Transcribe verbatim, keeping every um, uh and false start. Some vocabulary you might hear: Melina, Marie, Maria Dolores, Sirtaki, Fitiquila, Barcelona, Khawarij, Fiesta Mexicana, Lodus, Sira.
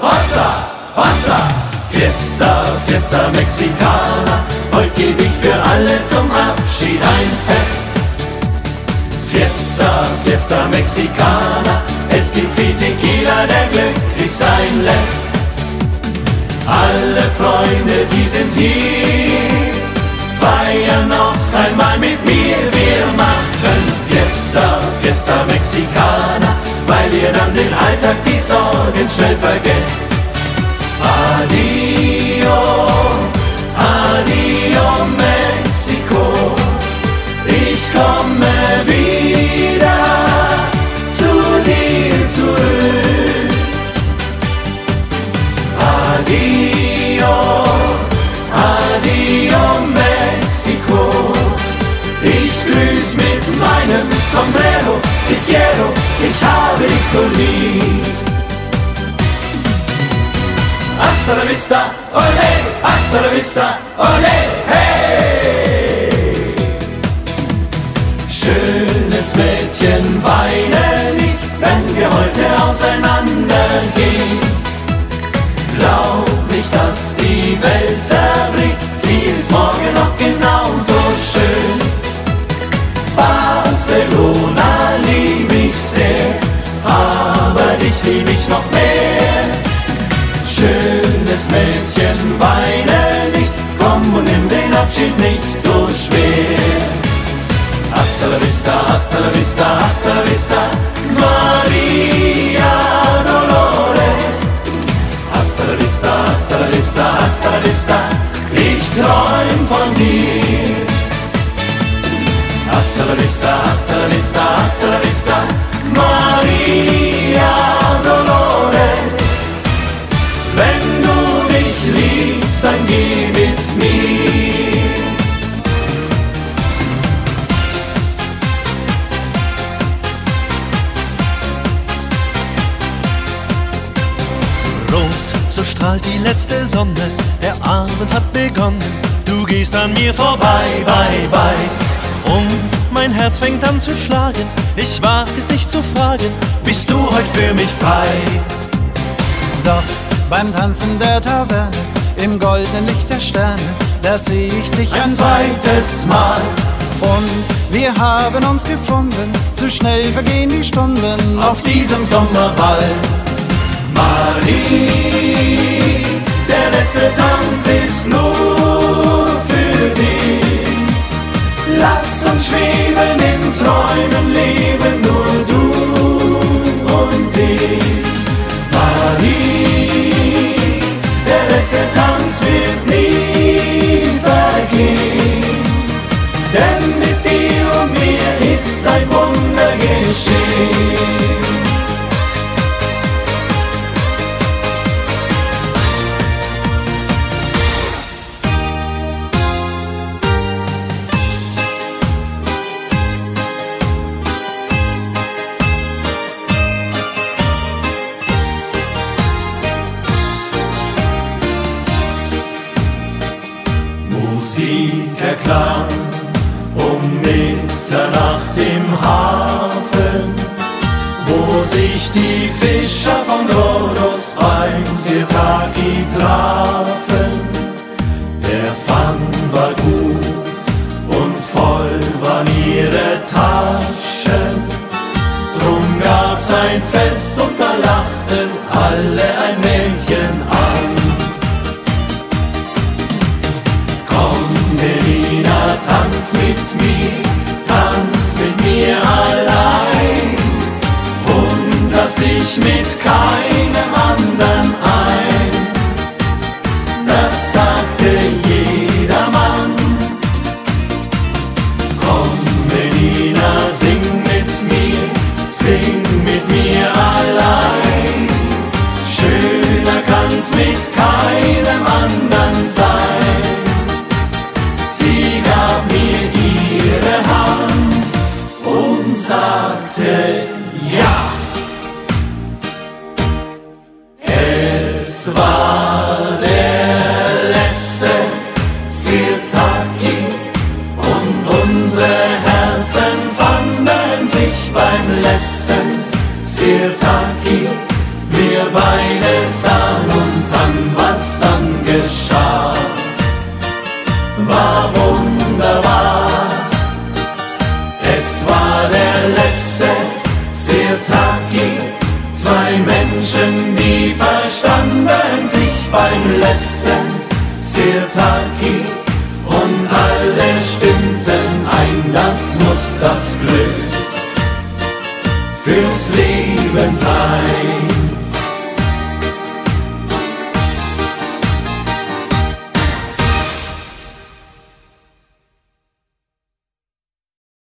Hossa, Hossa, Fiesta, Fiesta Mexicana. Heute gebe ich für alle zum Abschied ein Fest. Fiesta, Fiesta Mexicana. Es gibt Fitiquila, der glücklich sein lässt. Alle Freunde, sie sind hier. Feiern noch einmal mit mir. Wir machen Fiesta, Fiesta Mexicana, weil ihr dann den Alltag, die Sorgen schnell vergesst. Adio, adio Mexiko, ich komme wieder zu dir zurück. Adio, adio Mexiko, ich grüß mit meinem Sombrero. Te quiero, ich habe dich so lieb. Hasta la vista, ole, hasta la vista, ole, hey! Schönes Mädchen, weine nicht, wenn wir heute auseinander gehen. Glaub nicht, dass die Welt zerbricht, sie ist morgen noch genauso schön. Barcelona lieb ich sehr, aber dich lieb ich noch mehr. Schönes Mädchen, weine nicht, komm und nimm den Abschied nicht so schwer. Hasta la vista, hasta la vista, hasta la vista, Maria Dolores. Hasta la vista, hasta la vista, hasta la vista, ich träum von dir. Hasta la vista, hasta la vista, hasta la vista, Maria Dolores. Wenn du mich liebst, dann gib es mir. Rot, so strahlt die letzte Sonne, der Abend hat begonnen. Du gehst an mir vorbei, bye, bye. Und mein Herz fängt an zu schlagen, ich wag es nicht zu fragen, bist du heute für mich frei? Doch beim Tanzen der Taverne, im goldenen Licht der Sterne, da seh ich dich ein zweites Mal. Und wir haben uns gefunden, zu schnell vergehen die Stunden auf diesem Sommerball. Marie, der letzte Tanz ist nur für dich. Lass uns schweben in Träumen, leben nur du und ich. Marie, der letzte Tanz wird nie vergehen, denn mit dir und mir ist ein Wunder geschehen. Klang um Mitternacht im Hafen, wo sich die Fischer von Lodus beim Sirtaki trafen. Der Fang war gut und voll waren ihre Taschen. Drum gab's ein Fest und da lachten alle ein Mädchen an. Melina, tanz mit mir, tanz mit mir allein und lass dich mit keinem anderen ein. Das sagte jedermann. Komm Melina, sing mit mir, sing mit mir allein. Schöner kann's mit keinem anderen sein. Sie gab mir ihre Hand und sagte ja. Es war der letzte Sirtaki und unsere Herzen fanden sich beim letzten Sirtaki. Wir beide sahen Es war der letzte Sirtaki, zwei Menschen, die verstanden sich beim letzten Sirtaki, und alle stimmten ein, das muss das Glück fürs Leben sein.